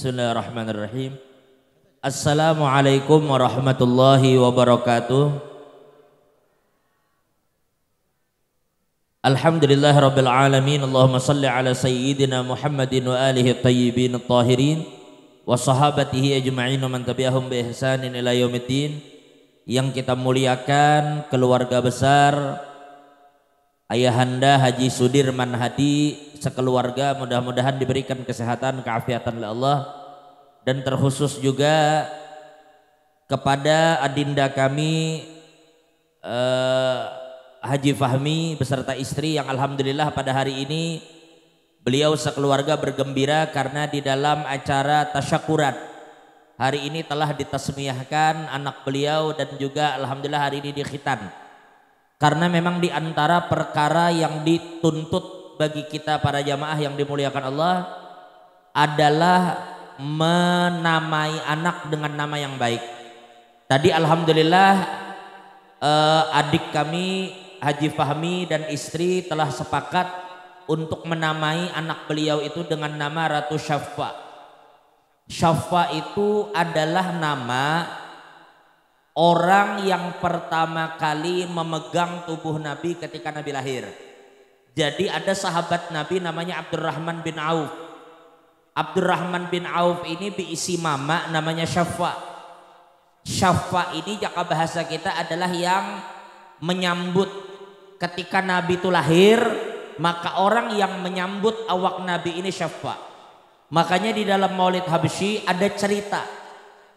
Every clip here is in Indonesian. Bismillahirrahmanirrahim. Assalamualaikum warahmatullahi wabarakatuh. Alhamdulillah rabbil alamin. Allahumma salli ala sayyidina Muhammadin wa alihi at-tayyibin at-tahirin wa sahabatihi ajma'in wa man tabi'ahum bi ihsanin ila yaumiddin. Yang kita muliakan keluarga besar Ayahanda Haji Sudirman Hadi sekeluarga, mudah-mudahan diberikan kesehatan, keafiatan oleh Allah, dan terkhusus juga kepada adinda kami Haji Fahmi beserta istri yang alhamdulillah pada hari ini beliau sekeluarga bergembira karena di dalam acara tasyakuran hari ini telah ditasmiyahkan anak beliau dan juga alhamdulillah hari ini dikhitan. Karena memang di antara perkara yang dituntut bagi kita para jamaah yang dimuliakan Allah adalah menamai anak dengan nama yang baik. Tadi alhamdulillah adik kami Haji Fahmi dan istri telah sepakat untuk menamai anak beliau itu dengan nama Ratu Syaffa. Syaffa itu adalah nama orang yang pertama kali memegang tubuh Nabi ketika Nabi lahir. Jadi ada sahabat Nabi namanya Abdurrahman bin Auf. Abdurrahman bin Auf ini diisi mama namanya Syaffa. Syaffa ini jaka bahasa kita adalah yang menyambut. Ketika Nabi itu lahir, maka orang yang menyambut awak Nabi ini Syaffa. Makanya di dalam Maulid Habsyi ada cerita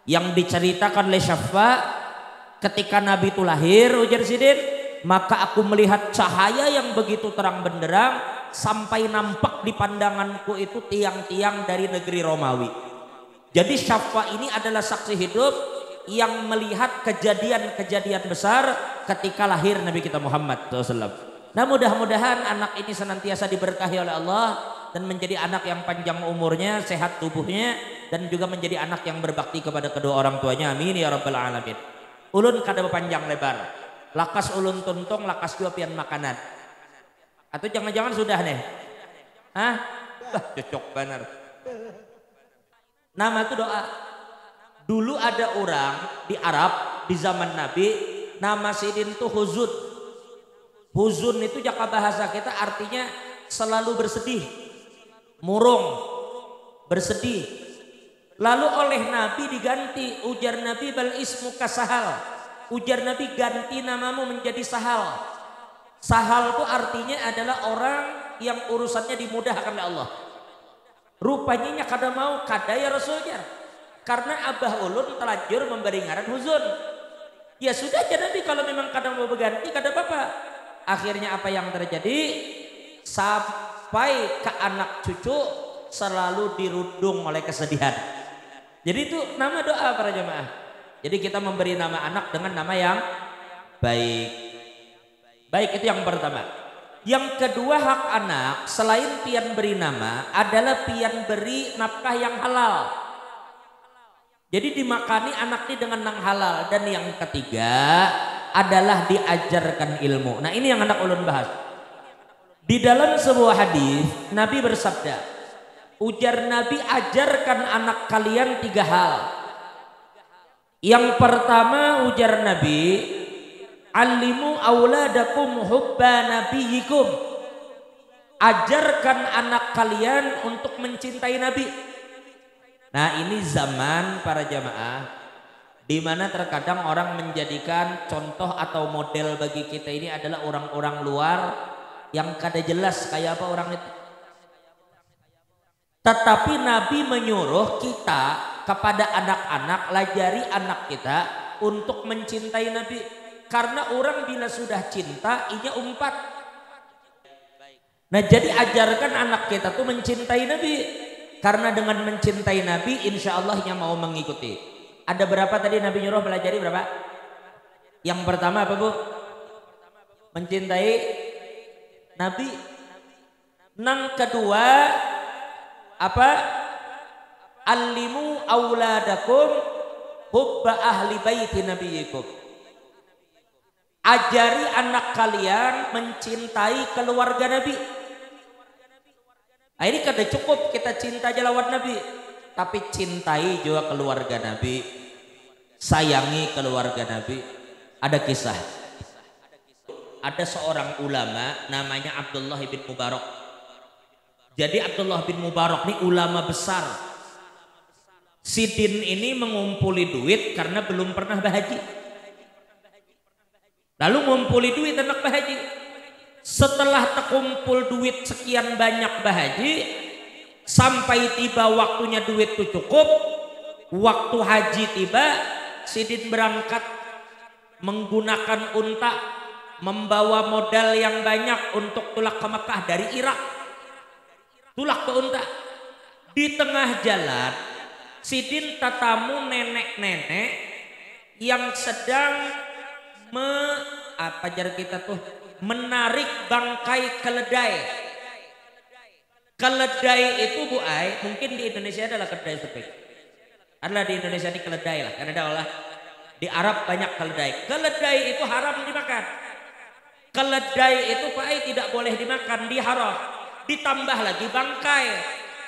yang diceritakan oleh Syaffa. Ketika Nabi itu lahir, ujar Sidin, maka aku melihat cahaya yang begitu terang benderang sampai nampak di pandanganku itu tiang-tiang dari negeri Romawi. Jadi Syaffa ini adalah saksi hidup yang melihat kejadian-kejadian besar ketika lahir Nabi kita Muhammad SAW. Nah, mudah-mudahan anak ini senantiasa diberkahi oleh Allah dan menjadi anak yang panjang umurnya, sehat tubuhnya, dan juga menjadi anak yang berbakti kepada kedua orang tuanya. Amin ya rabbal alamin. Ulun kada panjang lebar, lakas ulun tuntung, lakas dua pian makanan. Atau jangan-jangan sudah nih? Hah? Bah, cocok benar. Nama itu doa. Dulu ada orang di Arab di zaman Nabi, nama sidin itu huzun. Huzun itu jaka bahasa kita artinya selalu bersedih, murung, bersedih. Lalu oleh Nabi diganti, ujar Nabi bal ismuka Sahal. Ujar Nabi ganti namamu menjadi Sahal. Sahal itu artinya adalah orang yang urusannya dimudahkan oleh Allah. Rupanya kada mau kada ya Rasulnya. Karena Abah Ulun telanjur memberi ngaran huzun. Ya sudah aja Nabi kalau memang kada mau berganti kada apa-apa. Akhirnya apa yang terjadi? Sampai ke anak cucu selalu dirundung oleh kesedihan. Jadi itu nama doa para jemaah. Jadi kita memberi nama anak dengan nama yang baik. Baik itu yang pertama. Yang kedua hak anak selain pian beri nama adalah pian beri nafkah yang halal. Jadi dimakani anak ini dengan yang halal. Dan yang ketiga adalah diajarkan ilmu. Nah ini yang anak ulun bahas. Di dalam sebuah hadis Nabi bersabda, ujar Nabi ajarkan anak kalian tiga hal. Yang pertama ujar Nabi, alimu auladakum hubba nabiyikum. Ajarkan anak kalian untuk mencintai Nabi. Nah ini zaman para jamaah dimana terkadang orang menjadikan contoh atau model bagi kita ini adalah orang-orang luar yang kada jelas kayak apa orang itu. Tetapi Nabi menyuruh kita kepada anak-anak, lajari anak kita untuk mencintai Nabi. Karena orang bila sudah cinta, inya umpat. Nah jadi ajarkan anak kita tuh mencintai Nabi. Karena dengan mencintai Nabi, insya Allah nya mau mengikuti. Ada berapa tadi Nabi nyuruh pelajari berapa? Yang pertama apa Bu? Mencintai Nabi. Yang kedua apa? Allimu auladakum hubba ahli baiti nabiyikum. Ajari anak kalian mencintai keluarga Nabi. Nah, ini kada cukup kita cinta aja lawan Nabi. tapi cintai juga keluarga Nabi, sayangi keluarga Nabi. Ada kisah, ada seorang ulama namanya Abdullah ibn Mubarak. Jadi Abdullah bin Mubarak ini ulama besar. Sidin ini mengumpuli duit karena belum pernah berhaji, lalu ngumpuli duit hendak berhaji. Setelah terkumpul duit sekian banyak berhaji, sampai tiba waktunya duit itu cukup, waktu haji tiba, Sidin berangkat menggunakan unta, membawa modal yang banyak untuk tulak ke Mekah dari Irak. Tulak ke unta. Di tengah jalan Sidin tatamu nenek-nenek yang sedang menarik bangkai keledai. Keledai itu Bu Ai, mungkin di Indonesia adalah keledai tepik. Adalah di Indonesia ini keledai lah, karena ada olah di Arab banyak keledai. Keledai itu haram dimakan. Keledai itu Bu Ai tidak boleh dimakan, diharam. Ditambah lagi bangkai.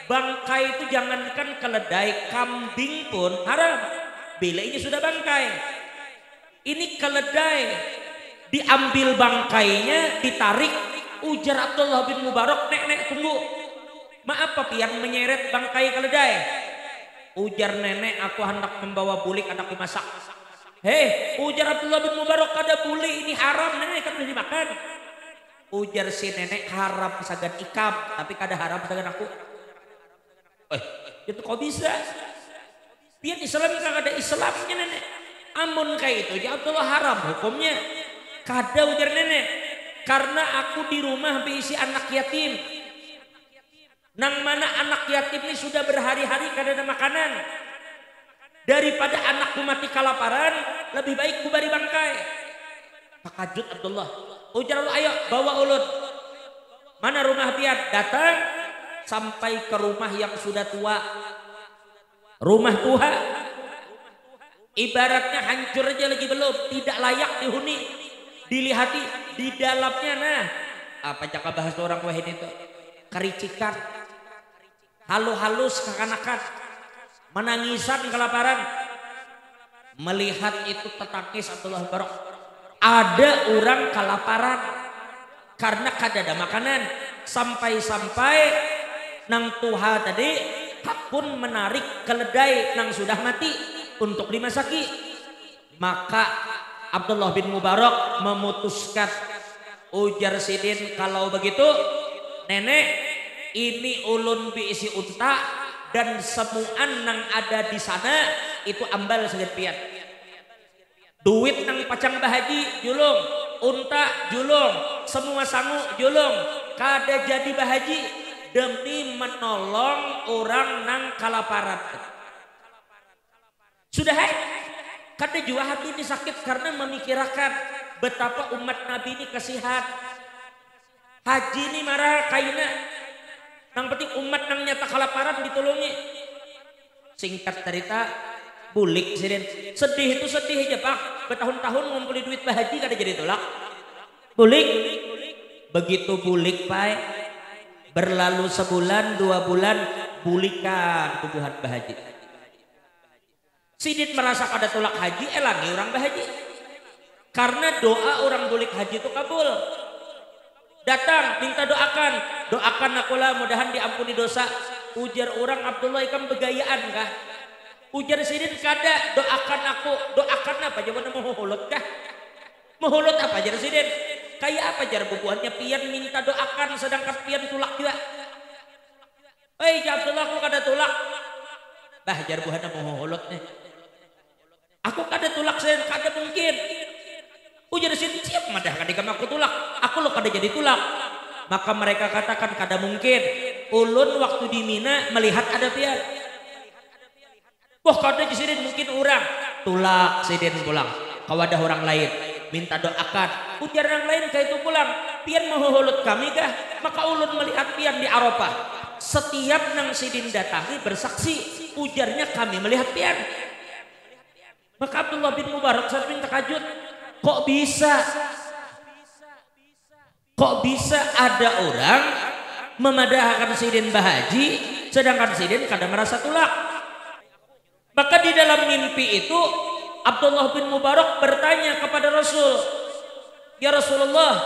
Bangkai itu jangankan keledai, kambing pun haram. Bila ini sudah bangkai. Ini keledai diambil bangkainya, ditarik. Ujar Abdullah bin Mubarak, "Nenek tunggu. Maaf Papi yang menyeret bangkai keledai." Ujar nenek, "Aku hendak membawa bulik hendak dimasak." "Hei," ujar Abdullah bin Mubarak, "ada bulik ini haram nenek, kan boleh dimakan." Ujar si nenek, "Haram sagan ikam, tapi kada haram sagan aku." Itu kok bisa? Dia Islam kan ada Islamnya nenek. Amun kayak itu, ya Abdullah haram hukumnya. Kada ujar nenek, "Karena aku di rumah berisi anak yatim. Nang mana anak yatim ini sudah berhari-hari kada ada makanan. Daripada anakku mati kelaparan, lebih baik ku bari bangkai." Takjub Abdullah. Ujar Allah, "Ayo bawa ulun." Mana rumah dia? Datang sampai ke rumah yang sudah tua. Rumah tua. Ibaratnya hancur aja lagi belum, tidak layak dihuni. Dilihati di dalamnya apa cakap bahasa orang wahin itu? Kericikan. Halus-halus kekanak-kanak, menangisan kelaparan. Melihat itu tetangis Abdullah Barok. Ada orang kelaparan karena kada ada makanan. Sampai-sampai nang tuha tadi pun menarik keledai nang sudah mati untuk dimasaki. Maka Abdullah bin Mubarak memutuskan. Ujar Sidin, "Kalau begitu nenek, ini ulun biisi unta dan semuaan nang ada di sana itu ambal segepian. Duit nang pacang bahaji julung, unta julung, semua sangu julung, kada jadi bahaji demi menolong orang nang kalaparan." Sudah hai, kada jua hati ini sakit karena memikirkan betapa umat Nabi ini kasihan. Haji ini marah kaina. Nang penting umat nang nyata kelaparan ditolongi. Singkat cerita, bulik Sidin. Sedih itu sedih aja Pak. Bertahun-tahun ngumpulin duit bahaji kada jadi tolak. Bulik. Begitu bulik Pak. Berlalu sebulan, 2 bulan, bulikan tubuhan bahaji. Sidin merasa kada tolak haji, elangi orang bahaji. Karena doa orang bulik haji itu kabul. Datang minta doakan, doakan akulah mudahan diampuni dosa. Ujar orang Abdullah, "Ikam begayaan kah?" Ujar Sidin, "Kada. Doakan aku." "Doakan apa?" "Jawabannya muhulot kah?" "Muhulot apa?" Ujar Sidin. "Kayak apa?" "Jar bubuhannya pian minta doakan sedangkan pian tulak juga." "Hei Abdullah, aku kada tulak." "Bah jar bubuhannya muhulotnya." "Aku kada tulak Sidin, kada mungkin." Ujar Sidin, "Siap madah kadikam aku tulak, aku lo kada jadi tulak." Maka mereka katakan, "Kada mungkin. Ulun waktu di Mina melihat ada pian." "Wah kada Sidin, mungkin orang." Tulak Sidin pulang kawadah orang lain, minta doakan. Ujar orang lain kaitu pulang, "Pian mahuhulut kami kah?" Maka ulun melihat pian di Arafah. Setiap nang Sidin datangi bersaksi, ujarnya kami melihat pian. Maka Abdullah bin Mubarak saat minta kajut, Kok bisa ada orang memadahkan Sidin bahaji sedangkan Sidin kadang merasa tulak? Maka di dalam mimpi itu Abdullah bin Mubarak bertanya kepada Rasul, "Ya Rasulullah,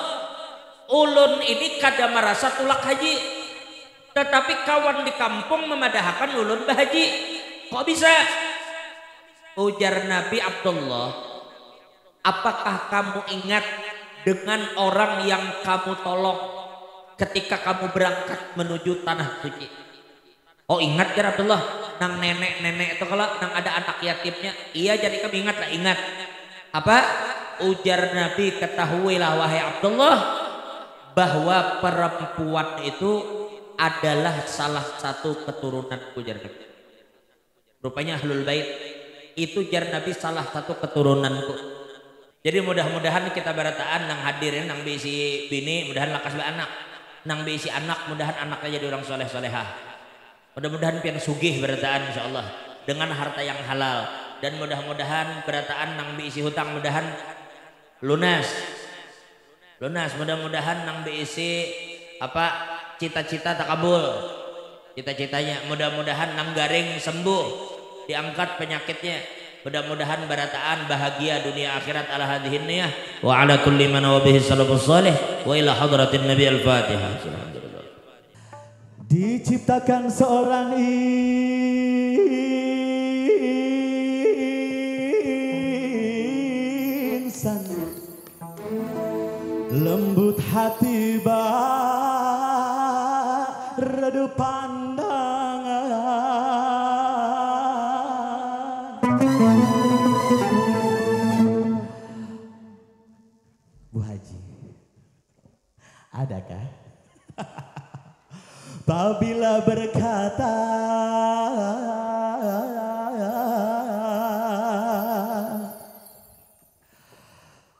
ulun ini kada merasa tulak haji, tetapi kawan di kampung memadahkan ulun bahaji. Kok bisa?" Ujar Nabi Abdullah, "Apakah kamu ingat dengan orang yang kamu tolong ketika kamu berangkat menuju tanah suci?" "Oh, ingat ya Abdullah. Nang nenek-nenek itu kalau nang ada anak yatimnya." "Iya, jadi kami ingat lah, ingat." "Apa?" Ujar Nabi, "Ketahuilah wahai Abdullah, bahwa perempuan itu adalah salah satu keturunanku." Jar Nabi, rupanya ahlul bait itu jar Nabi salah satu keturunanku. Jadi mudah-mudahan kita berataan nang hadirin, nang bisi bini, mudahan lakas be anak, nang bisi anak, mudahan anaknya jadi orang soleh-solehah. Mudah-mudahan pian sugih berataan insyaallah dengan harta yang halal, dan mudah-mudahan berataan nang beisi hutang mudahan lunas, mudah-mudahan nang beisi apa cita-cita takabul cita-citanya, mudah-mudahan nang garing sembuh diangkat penyakitnya, mudah-mudahan berataan bahagia dunia akhirat ala hadhihin niyah wa ala kulli man wa bihi salafus salih wa ila hadratin nabi al-fatihah. Diciptakan seorang insan lembut hati, beradu pandangan. Bu Haji, adakah? Apabila berkata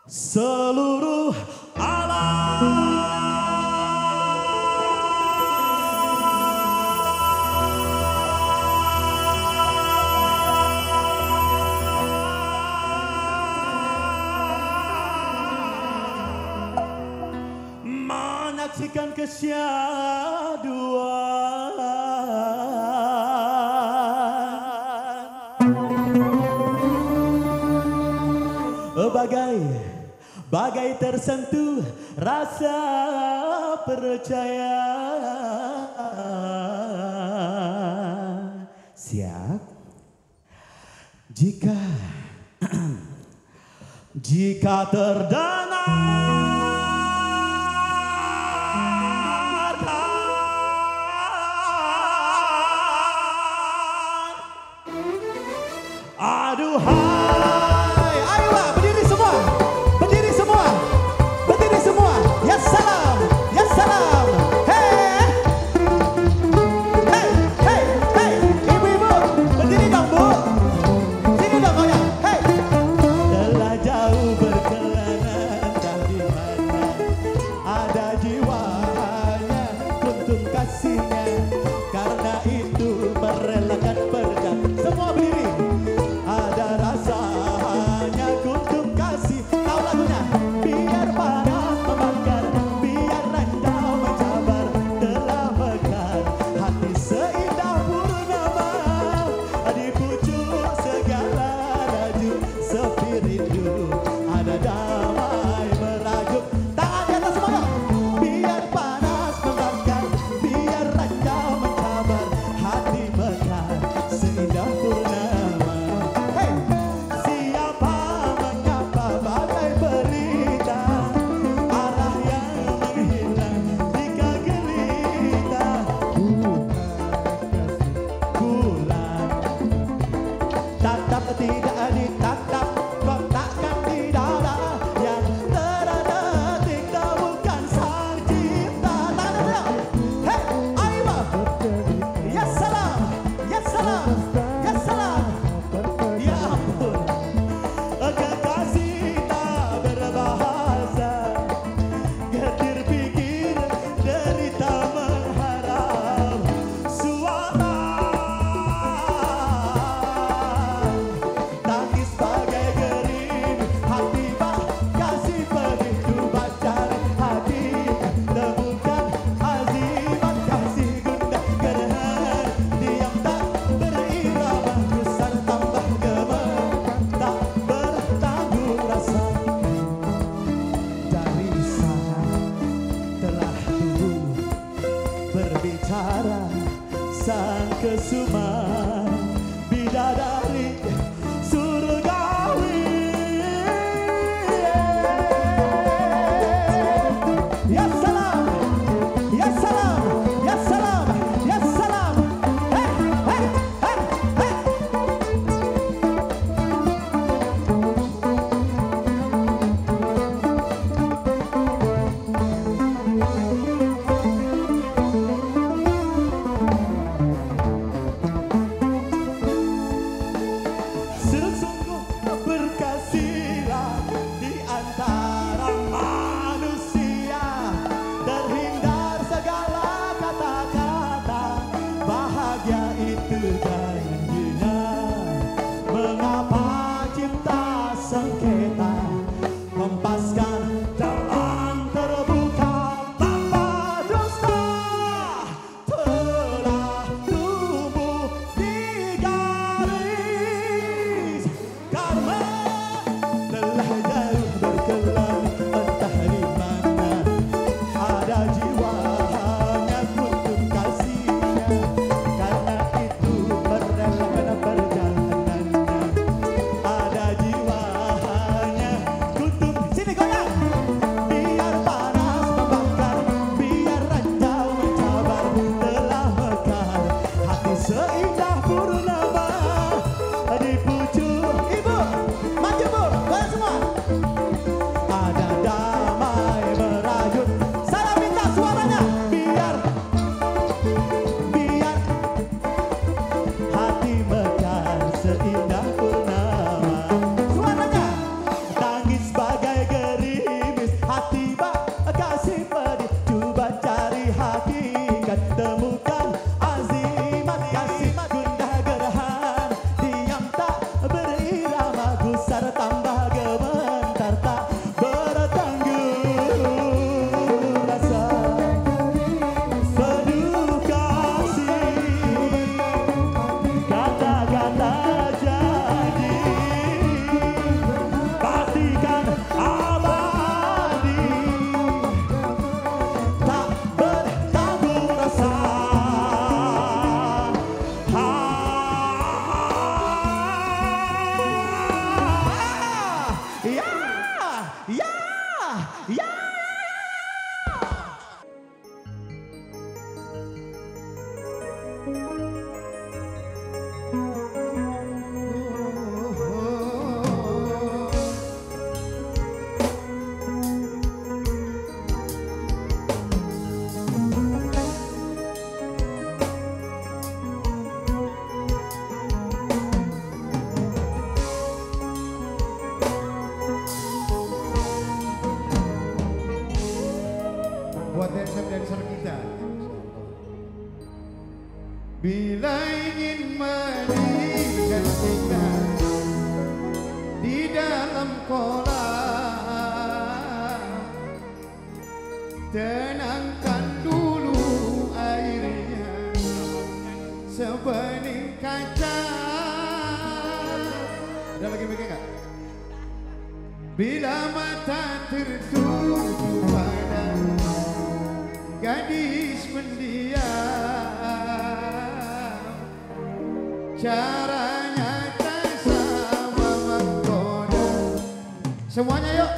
seluruh alam menyaksikan Bagai tersentuh rasa percaya. Siap? Jika terdengar aduhai. Karena itu merelakan berkat. Semua berdiri. Ada rasa Ada lagi pakai nggak? Bila mata tertuju pada gadis mendiam, caranya tak sama menggoda. Semuanya yuk.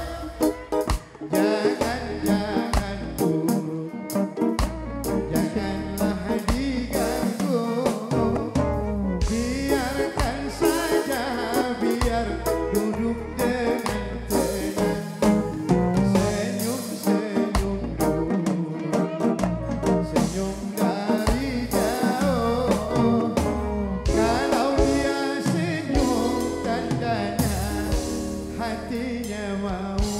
Hatinya mau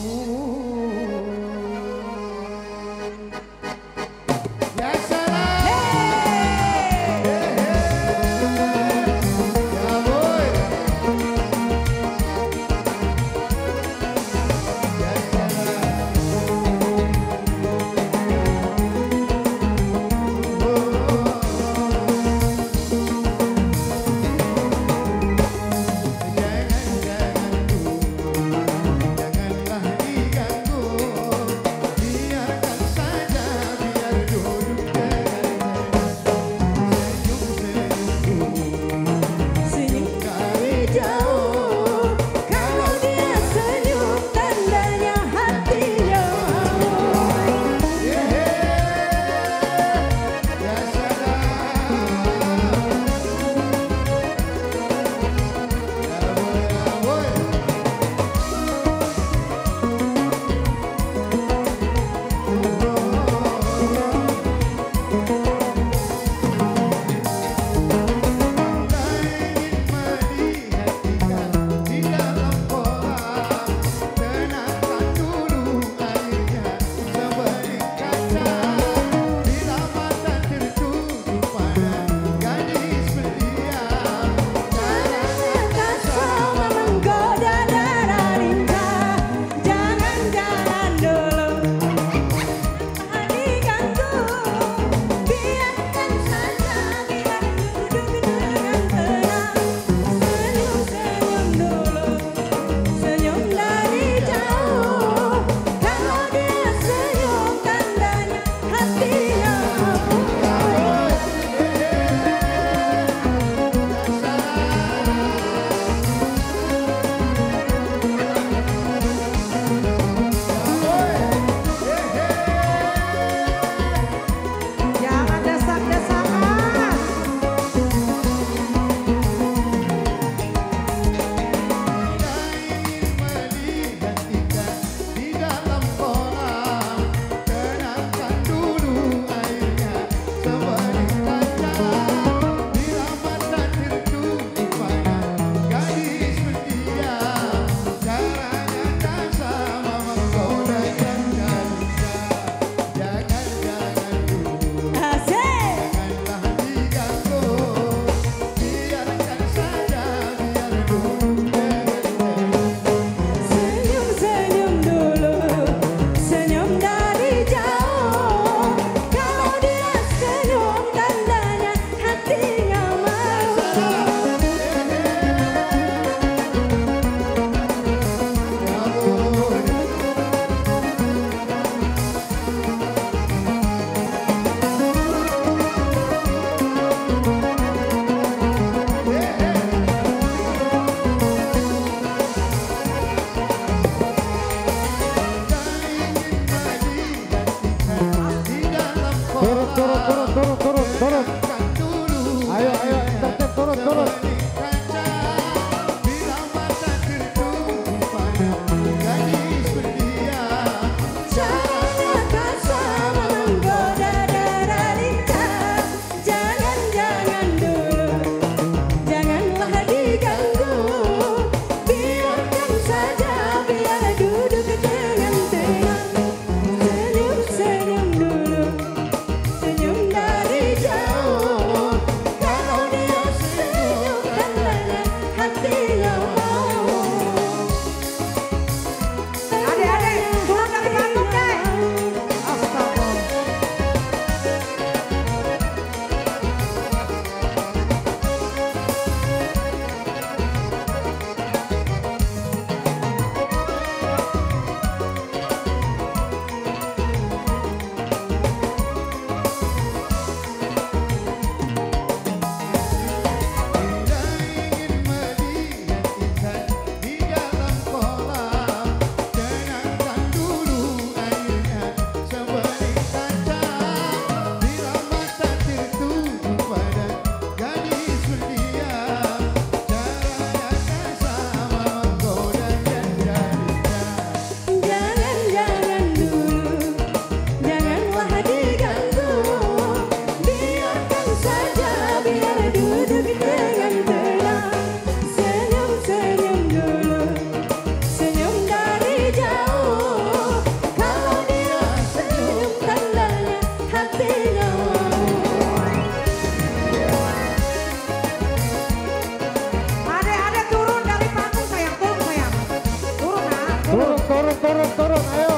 turun, ayo.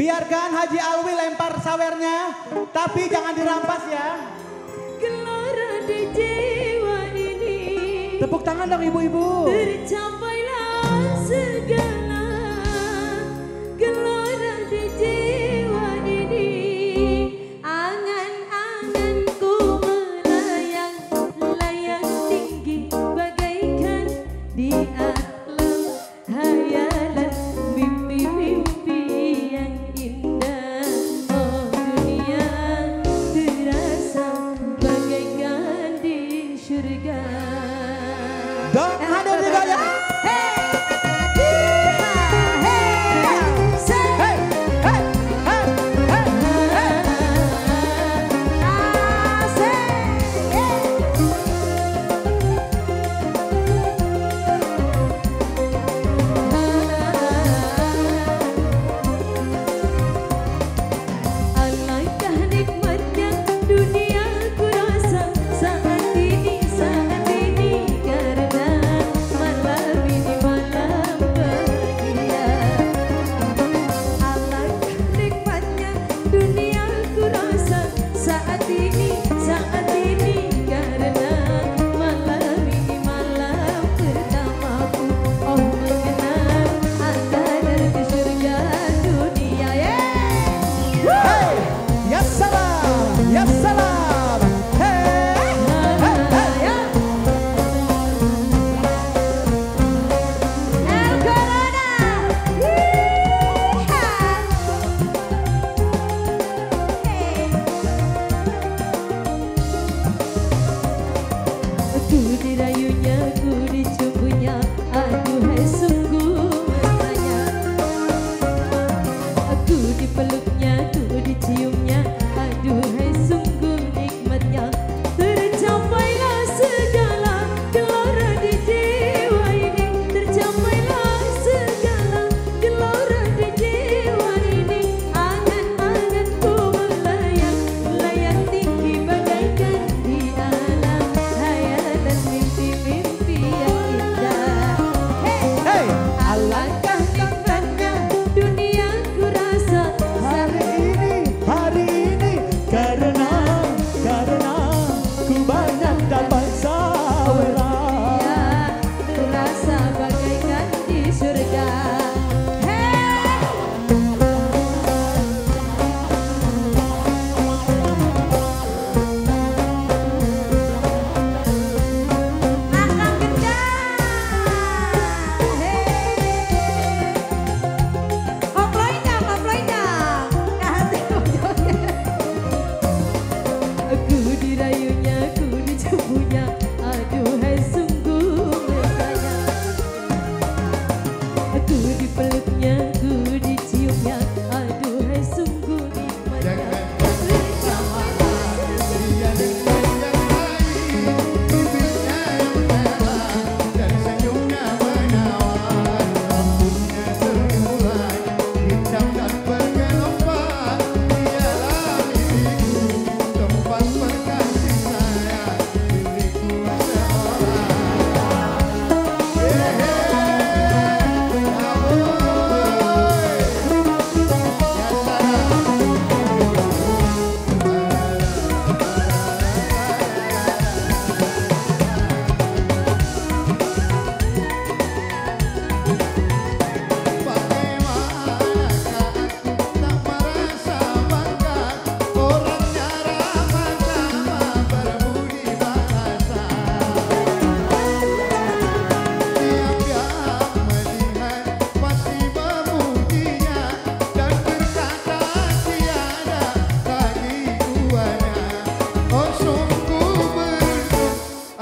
Biarkan Haji Alwi lempar sawernya, tapi jangan dirampas ya. Gelora di jiwa ini. Tepuk tangan dong ibu-ibu. Tercapailah segala gelora di jiwa ini. Angan-anganku melayang-layang tinggi bagaikan di alam hayalan mimpi-mimpi. Don't have to go.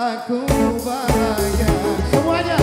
aku bahaya. Semuanya.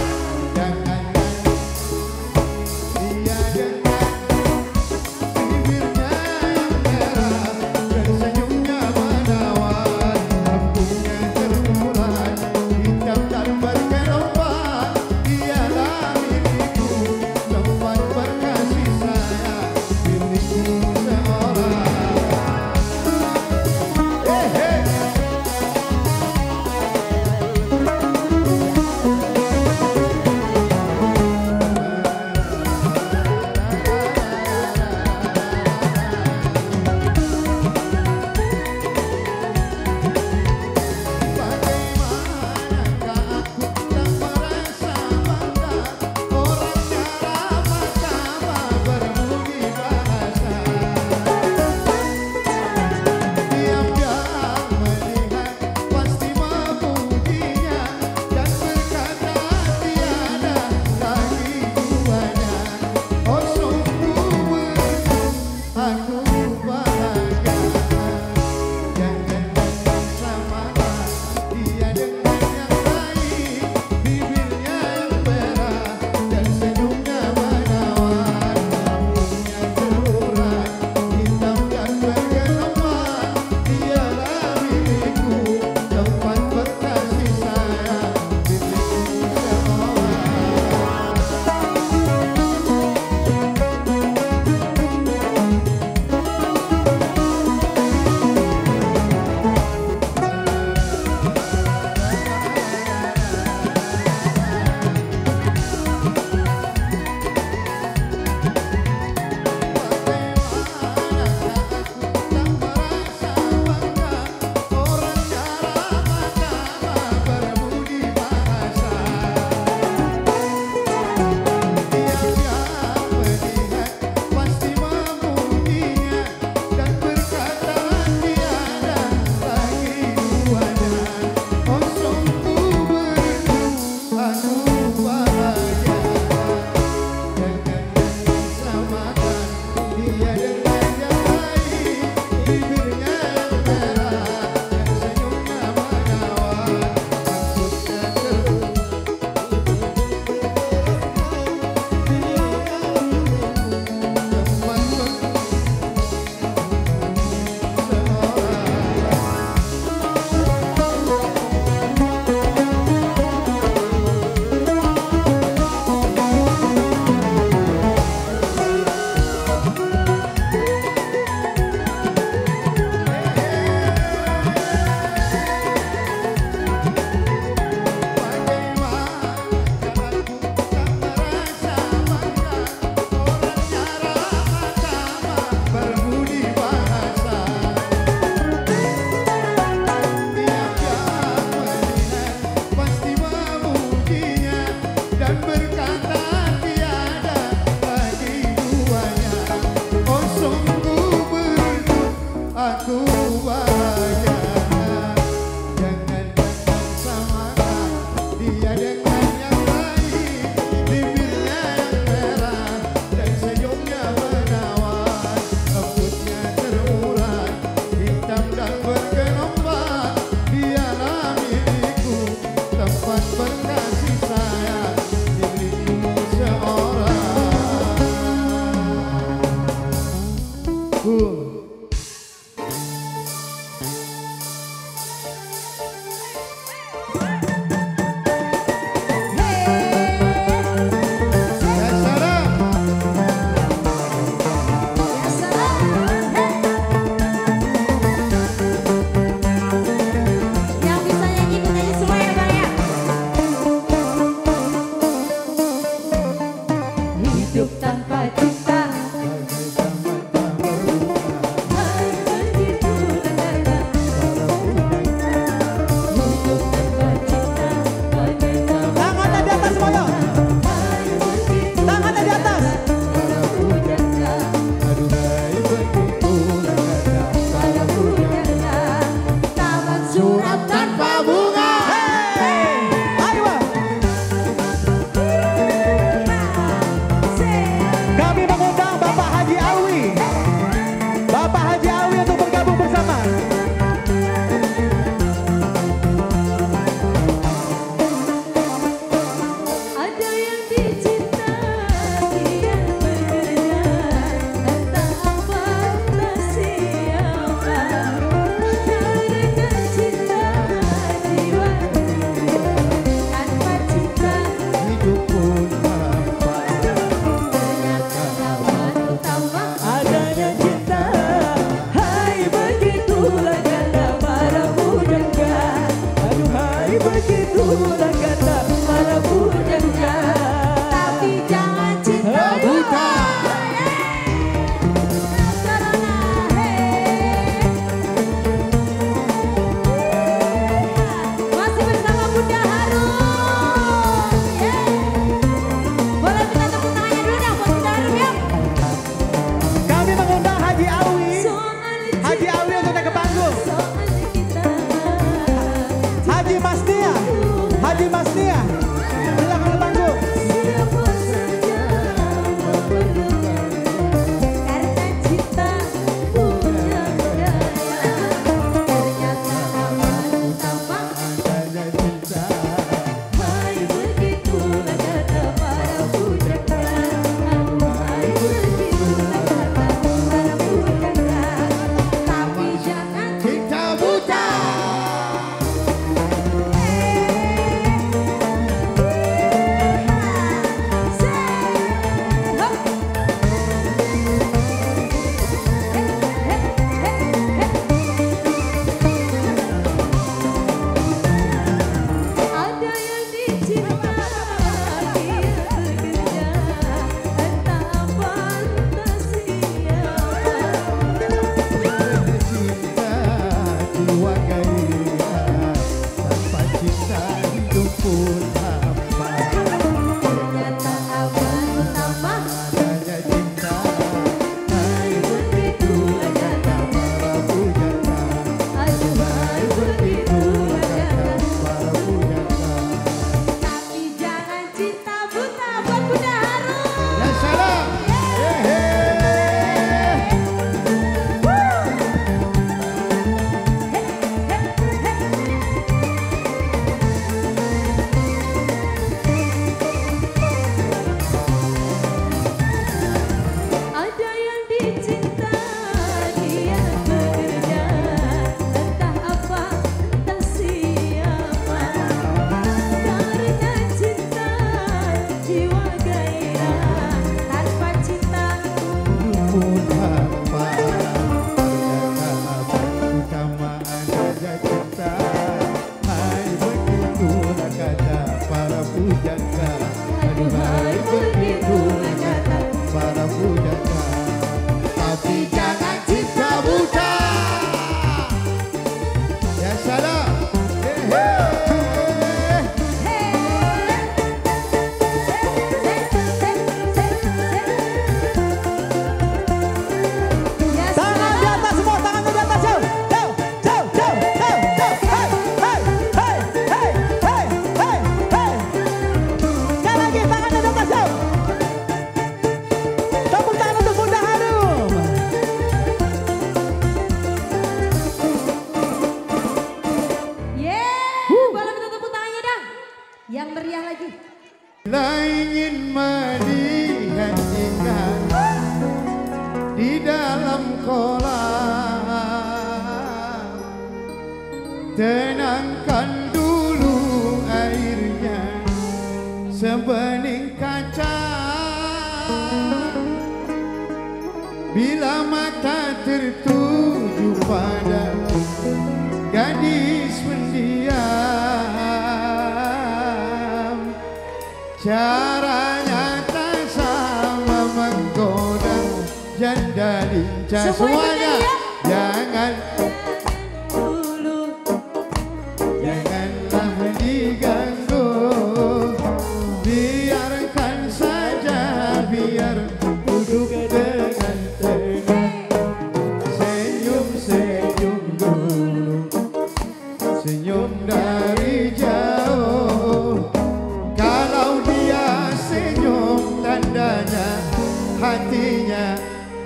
hatinya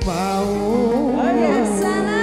bau. Oh, ya, sana.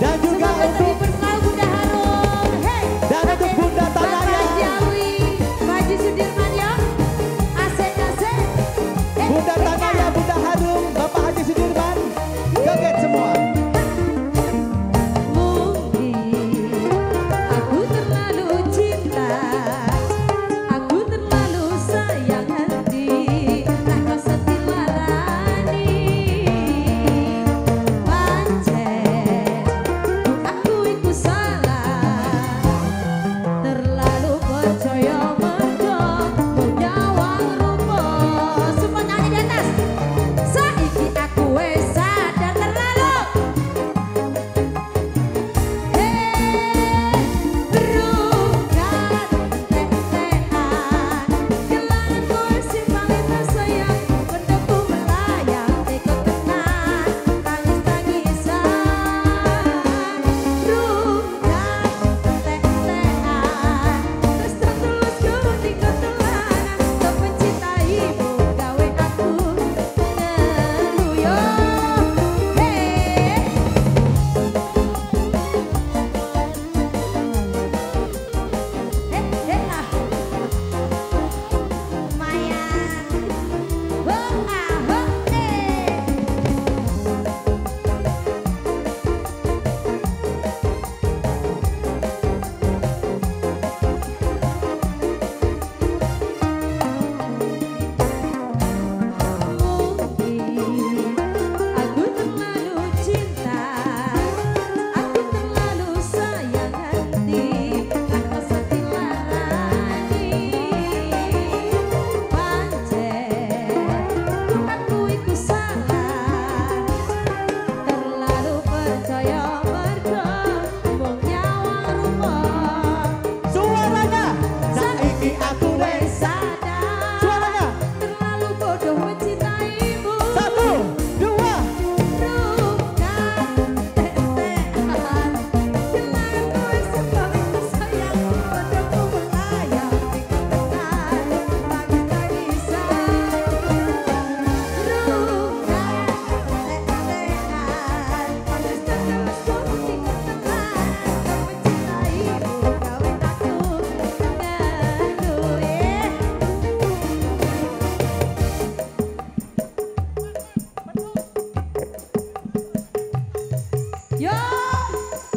dan juga untuk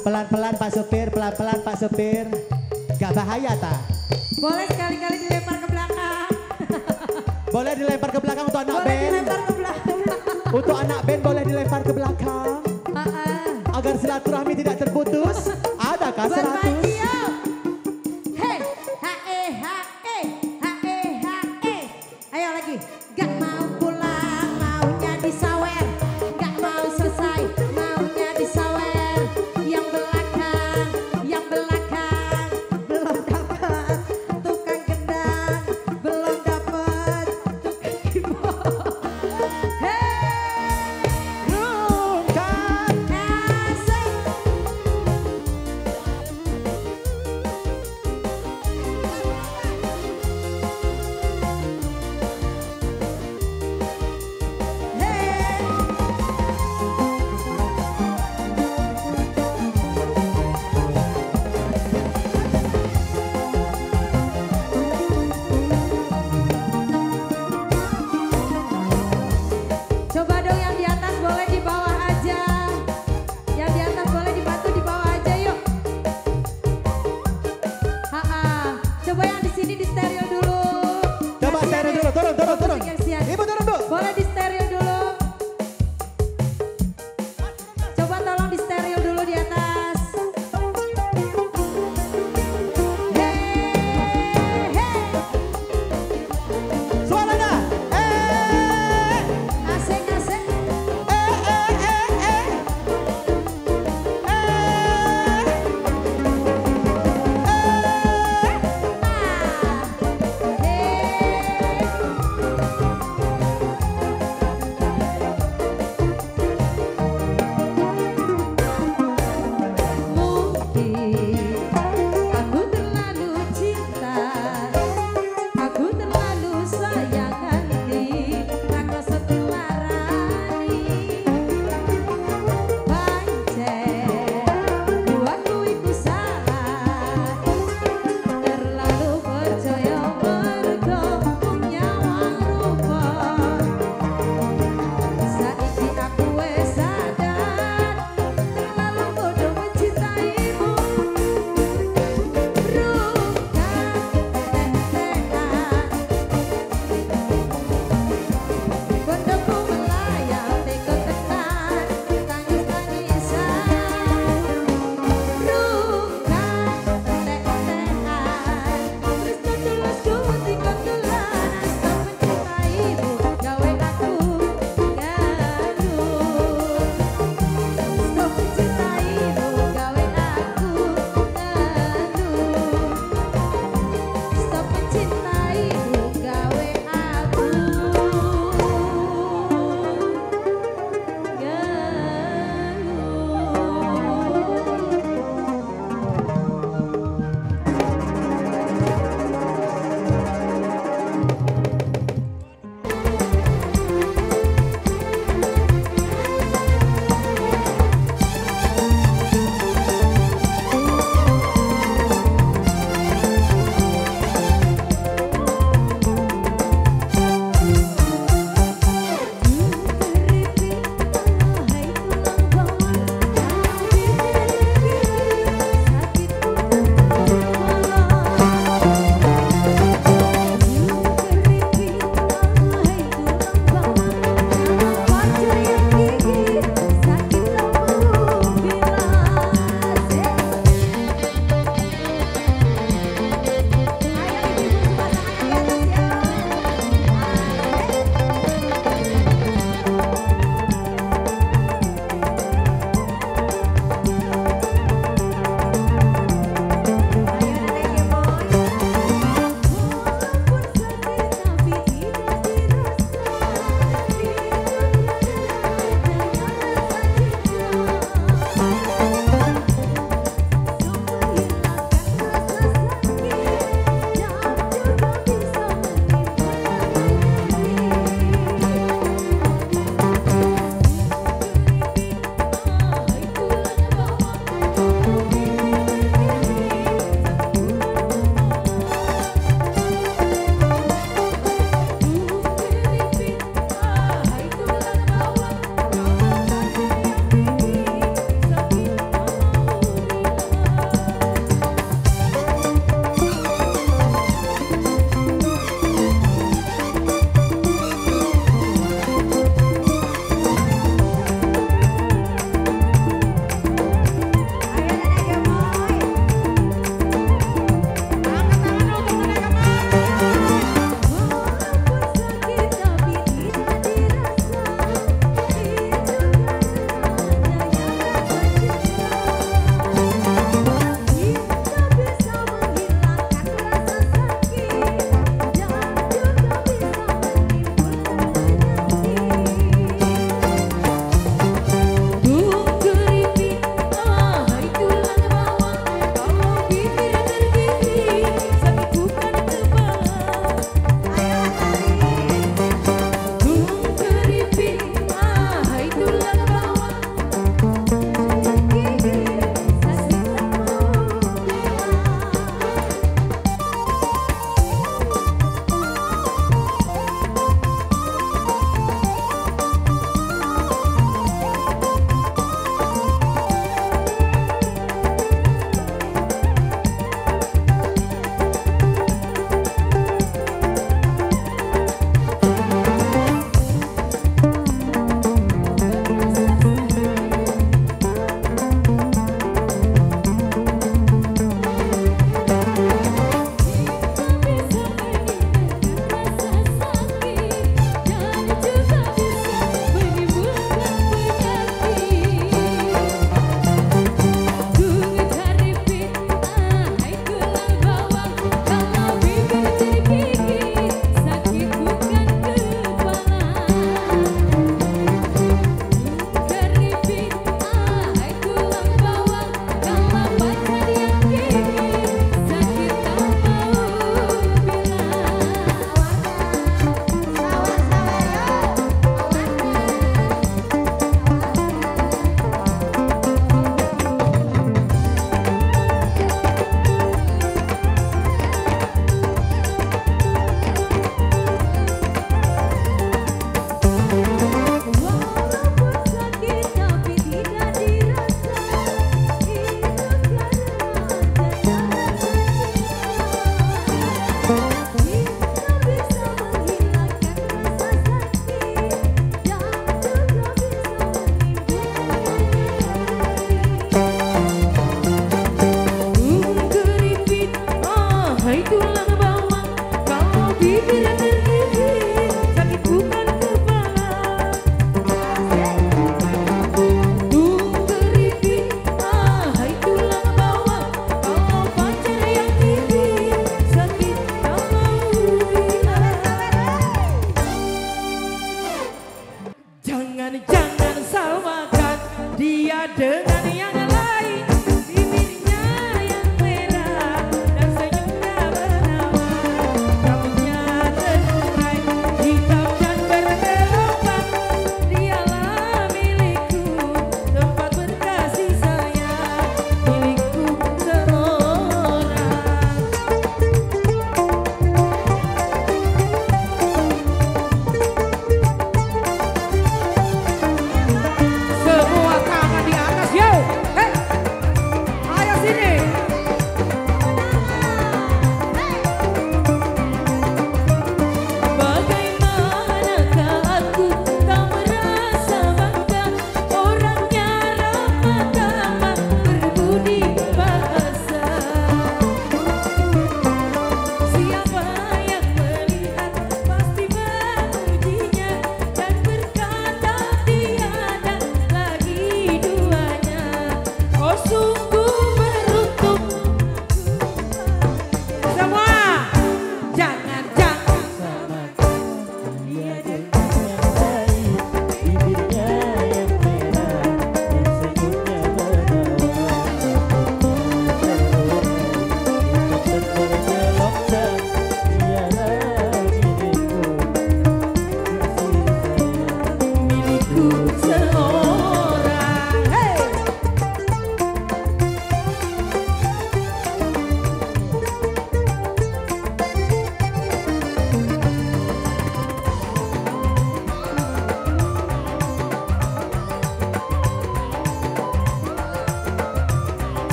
pelan-pelan Pak Sopir, pelan-pelan Pak Sopir. Gak bahaya tak? Boleh sekali-kali dilempar ke belakang. Boleh dilempar ke belakang untuk anak band. Boleh dilempar ke belakang. Untuk anak band boleh dilempar ke belakang. Agar silaturahmi tidak terputus. Adakah 100?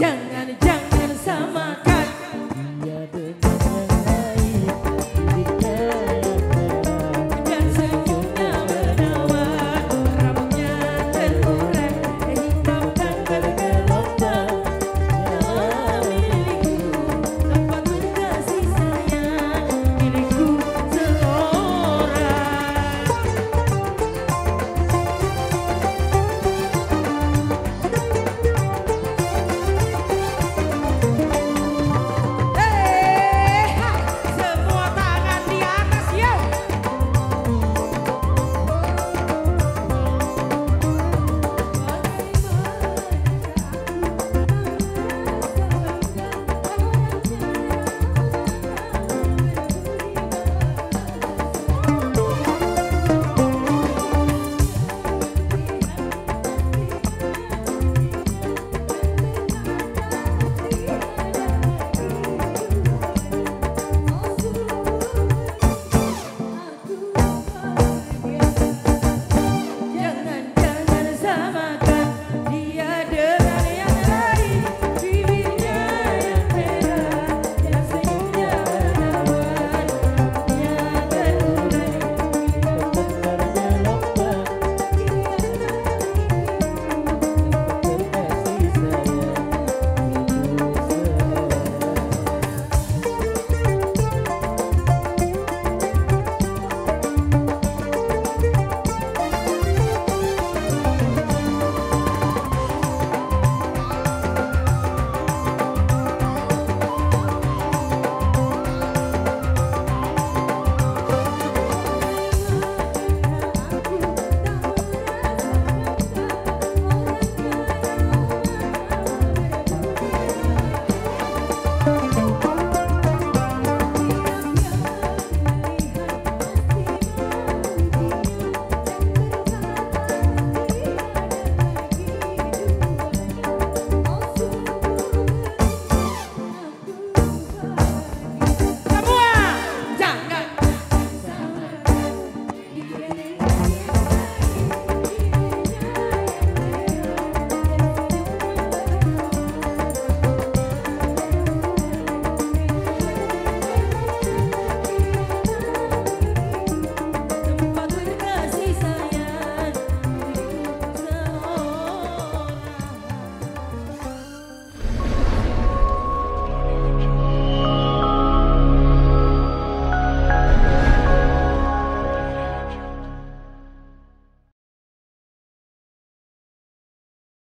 Jangan